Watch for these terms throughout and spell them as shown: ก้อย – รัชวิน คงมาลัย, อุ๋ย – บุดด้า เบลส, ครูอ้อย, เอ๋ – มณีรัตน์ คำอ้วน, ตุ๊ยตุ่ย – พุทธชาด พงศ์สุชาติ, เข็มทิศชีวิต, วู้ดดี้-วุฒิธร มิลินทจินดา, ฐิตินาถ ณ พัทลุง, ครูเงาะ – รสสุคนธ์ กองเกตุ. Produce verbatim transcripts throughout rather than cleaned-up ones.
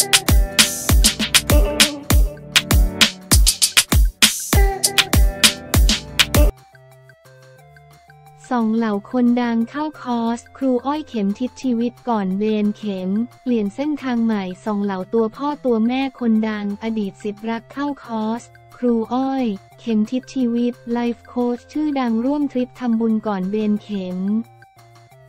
ส่งเหล่าคนดังเข้าคอร์สครูอ้อยเข็มทิศชีวิตก่อนเบนเข็มเปลี่ยนเส้นทางใหม่ส่งเหล่าตัวพ่อตัวแม่คนดังอดีตศิษย์รักเข้าคอร์สครูอ้อยเข็มทิศชีวิตไลฟ์โค้ชชื่อดังร่วมทริปทำบุญก่อนเบนเข็ม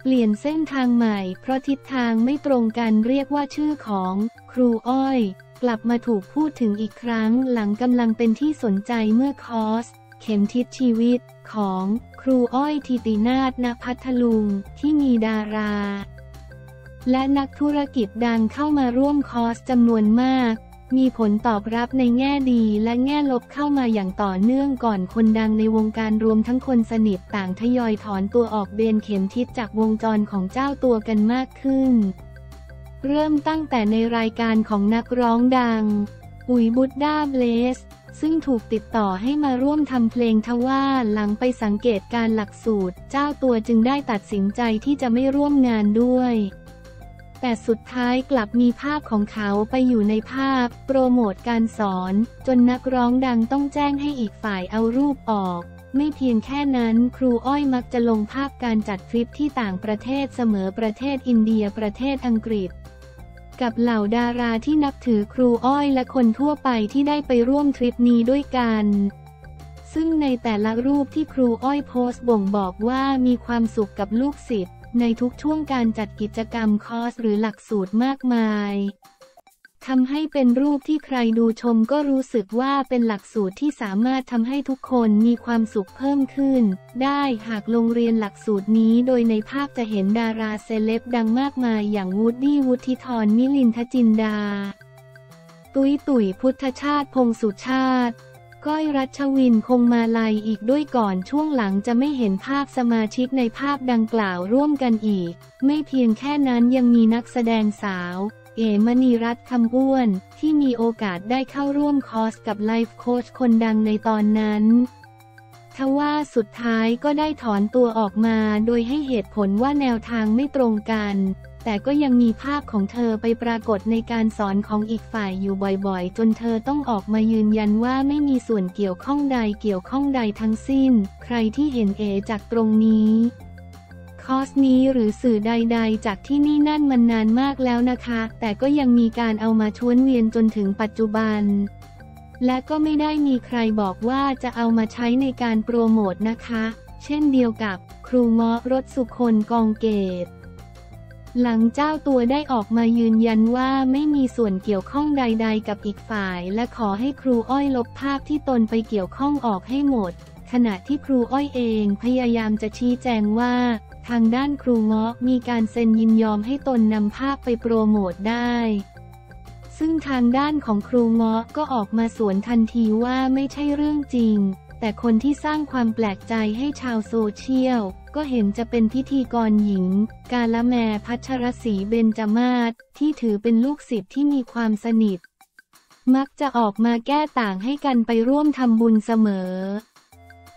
เปลี่ยนเส้นทางใหม่เพราะทิศทางไม่ตรงกันเรียกว่าชื่อของครูอ้อยกลับมาถูกพูดถึงอีกครั้งหลังกำลังเป็นที่สนใจเมื่อคอร์สเข็มทิศชีวิตของครูอ้อยทิตินาถ ณ พัทลุงที่มีดาราและนักธุรกิจดังเข้ามาร่วมคอร์สจำนวนมากมีผลตอบรับในแง่ดีและแง่ลบเข้ามาอย่างต่อเนื่องก่อนคนดังในวงการรวมทั้งคนสนิทต่างทยอยถอนตัวออกเบนเข็มทิศจากวงจรของเจ้าตัวกันมากขึ้นเริ่มตั้งแต่ในรายการของนักร้องดังอุ๋ยบุดด้าเบลสซึ่งถูกติดต่อให้มาร่วมทำเพลงทว่าหลังไปสังเกตการหลักสูตรเจ้าตัวจึงได้ตัดสินใจที่จะไม่ร่วมงานด้วยแต่สุดท้ายกลับมีภาพของเขาไปอยู่ในภาพโปรโมทการสอนจนนักร้องดังต้องแจ้งให้อีกฝ่ายเอารูปออกไม่เพียงแค่นั้นครูอ้อยมักจะลงภาพการจัดทริปที่ต่างประเทศเสมอประเทศอินเดียประเทศอังกฤษกับเหล่าดาราที่นับถือครูอ้อยและคนทั่วไปที่ได้ไปร่วมทริปนี้ด้วยกันซึ่งในแต่ละรูปที่ครูอ้อยโพสต์บ่งบอกว่ามีความสุขกับลูกศิษย์ในทุกช่วงการจัดกิจกรรมคอร์สหรือหลักสูตรมากมายทำให้เป็นรูปที่ใครดูชมก็รู้สึกว่าเป็นหลักสูตรที่สามารถทำให้ทุกคนมีความสุขเพิ่มขึ้นได้หากลงเรียนหลักสูตรนี้โดยในภาพจะเห็นดาราเซเลบดังมากมายอย่างวูดดี้ วุฒิธร มิลินทจินดาตุ้ยตุ๋ย พุทธชาติ พงษ์สุชาติก้อยรัชวินคงมาลัยอีกด้วยก่อนช่วงหลังจะไม่เห็นภาพสมาชิกในภาพดังกล่าวร่วมกันอีกไม่เพียงแค่นั้นยังมีนักแสดงสาวเอ๋มณีรัตน์คำอ้วนที่มีโอกาสได้เข้าร่วมคอร์สกับไลฟ์โค้ชคนดังในตอนนั้นทว่าสุดท้ายก็ได้ถอนตัวออกมาโดยให้เหตุผลว่าแนวทางไม่ตรงกันแต่ก็ยังมีภาพของเธอไปปรากฏในการสอนของอีกฝ่ายอยู่บ่อยๆจนเธอต้องออกมายืนยันว่าไม่มีส่วนเกี่ยวข้องใดเกี่ยวข้องใดทั้งสิ้นใครที่เห็นเอจากตรงนี้คอร์สนี้หรือสื่อใดๆจากที่นี่นั่นมันนานมากแล้วนะคะแต่ก็ยังมีการเอามาชวนเวียนจนถึงปัจจุบันและก็ไม่ได้มีใครบอกว่าจะเอามาใช้ในการโปรโมทนะคะเช่นเดียวกับครูเงาะรสสุคนกองเกตหลังเจ้าตัวได้ออกมายืนยันว่าไม่มีส่วนเกี่ยวข้องใดๆกับอีกฝ่ายและขอให้ครูอ้อยลบภาพที่ตนไปเกี่ยวข้องออกให้หมดขณะที่ครูอ้อยเองพยายามจะชี้แจงว่าทางด้านครูเงาะมีการเซ็นยินยอมให้ตนนำภาพไปโปรโมทได้ซึ่งทางด้านของครูเงาะก็ออกมาสวนทันทีว่าไม่ใช่เรื่องจริงแต่คนที่สร้างความแปลกใจให้ชาวโซเชียลก็เห็นจะเป็นพิธีกรหญิงกาลแมพัชรศรีเบญจมาศที่ถือเป็นลูกศิษย์ที่มีความสนิทมักจะออกมาแก้ต่างให้กันไปร่วมทำบุญเสมอ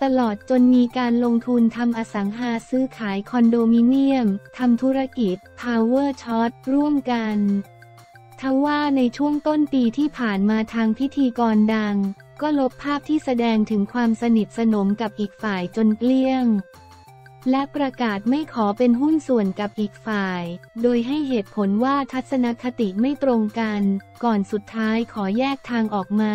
ตลอดจนมีการลงทุนทำอสังหาซื้อขายคอนโดมิเนียมทำธุรกิจ Power Shot ร่วมกันทว่าในช่วงต้นปีที่ผ่านมาทางพิธีกรดังก็ลบภาพที่แสดงถึงความสนิทสนมกับอีกฝ่ายจนเกลี้ยงและประกาศไม่ขอเป็นหุ้นส่วนกับอีกฝ่ายโดยให้เหตุผลว่าทัศนคติไม่ตรงกันก่อนสุดท้ายขอแยกทางออกมา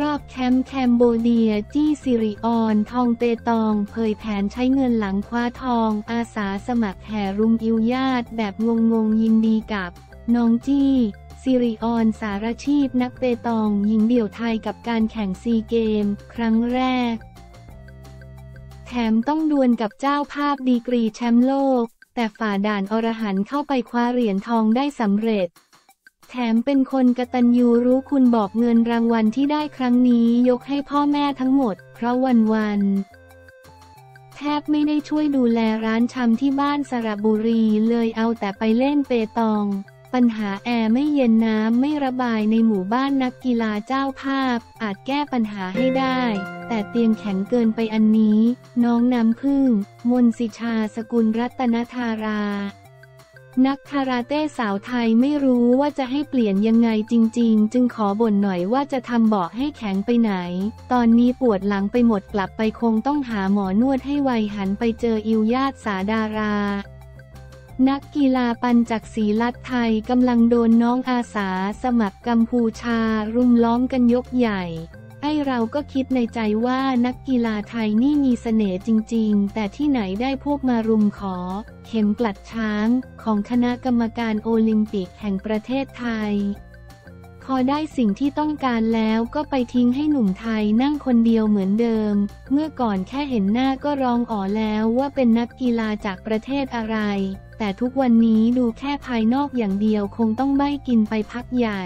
รอบแชมป์แคมโบเดียจี้สิริอรทองเปตองเผยแผนใช้เงินหลังคว้าทองอาสาสมัครแห่รุมอิวญาติแบบงงๆยินดีกับน้องจี้สิริอรสารชีพนักเปตองหญิงเดี่ยวไทยกับการแข่งซีเกมครั้งแรกแถมต้องดวลกับเจ้าภาพดีกรีแชมป์โลกแต่ฝ่าด่านอรหันต์เข้าไปคว้าเหรียญทองได้สำเร็จแถมเป็นคนกตัญญูรู้คุณบอกเงินรางวัลที่ได้ครั้งนี้ยกให้พ่อแม่ทั้งหมดเพราะวันๆแทบไม่ได้ช่วยดูแลร้านชำที่บ้านสระบุรีเลยเอาแต่ไปเล่นเปตองปัญหาแอร์ไม่เย็นน้ำไม่ระบายในหมู่บ้านนักกีฬาเจ้าภาพอาจแก้ปัญหาให้ได้แต่เตียงแข็งเกินไปอันนี้น้องน้ำพึ่งมนสิชาสกุลรัตนธารานักคาราเต้สาวไทยไม่รู้ว่าจะให้เปลี่ยนยังไงจริงๆจึงขอบ่นหน่อยว่าจะทำเบาะให้แข็งไปไหนตอนนี้ปวดหลังไปหมดกลับไปคงต้องหาหมอนวดให้ไวหันไปเจออิวญาติสาดารานักกีฬาปันจักศรีลัดไทยกำลังโดนน้องอาสาสมัครกัมพูชารุมล้อมกันยกใหญ่ไอ้เราก็คิดในใจว่านักกีฬาไทยนี่มีเสน่ห์จริงๆแต่ที่ไหนได้พวกมารุมขอเข็มกลัดช้างของคณะกรรมการโอลิมปิกแห่งประเทศไทยพอได้สิ่งที่ต้องการแล้วก็ไปทิ้งให้หนุ่มไทยนั่งคนเดียวเหมือนเดิมเมื่อก่อนแค่เห็นหน้าก็ร้องอ๋อแล้วว่าเป็นนักกีฬาจากประเทศอะไรแต่ทุกวันนี้ดูแค่ภายนอกอย่างเดียวคงต้องใบ้กินไปพักใหญ่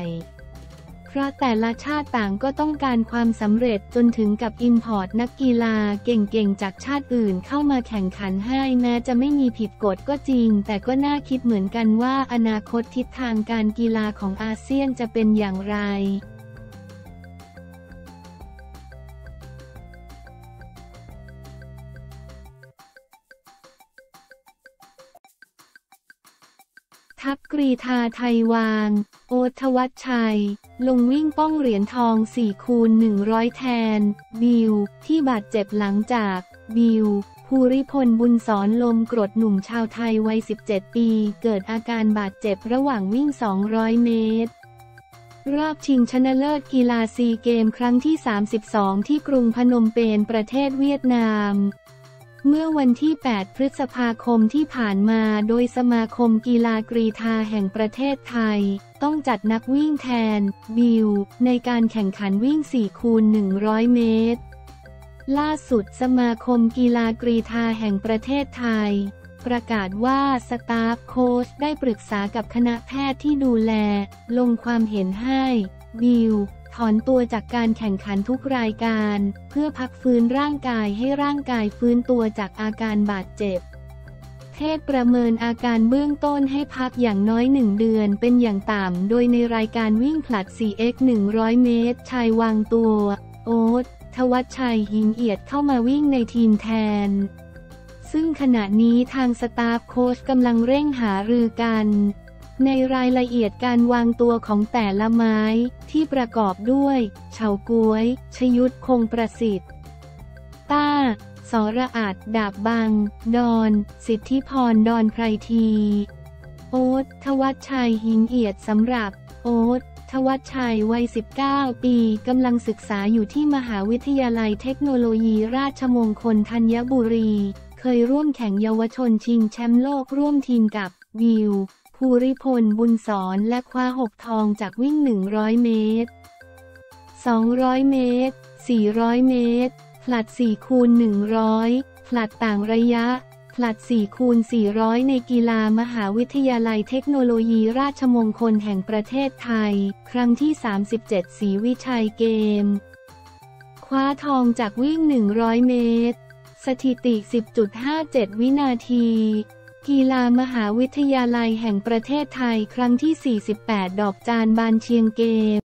เพราะแต่ละชาติต่างก็ต้องการความสำเร็จจนถึงกับอิมพอร์ตนักกีฬาเก่งๆจากชาติอื่นเข้ามาแข่งขันให้แม้จะไม่มีผิดกฎก็จริงแต่ก็น่าคิดเหมือนกันว่าอนาคตทิศทางการกีฬาของอาเซียนจะเป็นอย่างไรทัพกรีฑาไทยวางโอต ธวัชชัยลงวิ่งป้องเหรียญทองสี่คูณหนึ่งร้อยแทนบิวที่บาดเจ็บหลังจากบิวภูริพลบุญสอนลมกรดหนุ่มชาวไทยวัยสิบเจ็ดปีเกิดอาการบาดเจ็บระหว่างวิ่งสองร้อยเมตรรอบชิงชนะเลิศกีฬาซีเกมครั้งที่สามสิบสองที่กรุงพนมเปญประเทศเวียดนามเมื่อวันที่แปดพฤษภาคมที่ผ่านมาโดยสมาคมกีฬากรีฑาแห่งประเทศไทยต้องจัดนักวิ่งแทนบิวในการแข่งขันวิ่งสี่คูณหนึ่งร้อยเมตรล่าสุดสมาคมกีฬากรีฑาแห่งประเทศไทยประกาศว่าสตาฟโค้ชได้ปรึกษากับคณะแพทย์ที่ดูแลลงความเห็นให้บิวถอนตัวจากการแข่งขันทุกรายการเพื่อพักฟื้นร่างกายให้ร่างกายฟื้นตัวจากอาการบาดเจ็บเทศประเมินอาการเบื้องต้นให้พักอย่างน้อยหนึ่งเดือนเป็นอย่างต่ำโดยในรายการวิ่งผลัด สี่คูณหนึ่งร้อย เมตรชายวางตัวโอ๊ต ธวัชชัยหินเอียดเข้ามาวิ่งในทีมแทนซึ่งขณะนี้ทางสตาฟโค้ชกำลังเร่งหารือกันในรายละเอียดการวางตัวของแต่ละไม้ที่ประกอบด้วยเฉาก๊วยชยุทธคงประสิทธิ์ต้าสระอาจดาบบังดอนสิทธิพรดอนไพรทีโอ๊ต ธวัชชัยหินเอียดสำหรับโอ๊ต ธวัชชัยวัยสิบเก้าปีกำลังศึกษาอยู่ที่มหาวิทยาลัยเทคโนโลยีราชมงคลธัญบุรีเคยร่วมแข่งเยาวชนชิงแชมป์โลกร่วมทีมกับวิวภูริพลบุญสอนและคว้าหกทองจากวิ่งหนึ่งร้อยเมตรสองร้อยเมตรสี่ร้อยเมตรผลัดสี่คูณหนึ่งร้อยผลัดต่างระยะผลัดสี่คูณสี่ร้อยในกีฬามหาวิทยาลัยเทคโนโลยีราชมงคลแห่งประเทศไทยครั้งที่สามสิบเจ็ดศรีวิชัยเกมคว้าทองจากวิ่งหนึ่งร้อยเมตรสถิติ สิบจุดห้าเจ็ด วินาทีกีฬามหาวิทยาลัยแห่งประเทศไทยครั้งที่สี่สิบแปดดอกจานบานเชียงเกม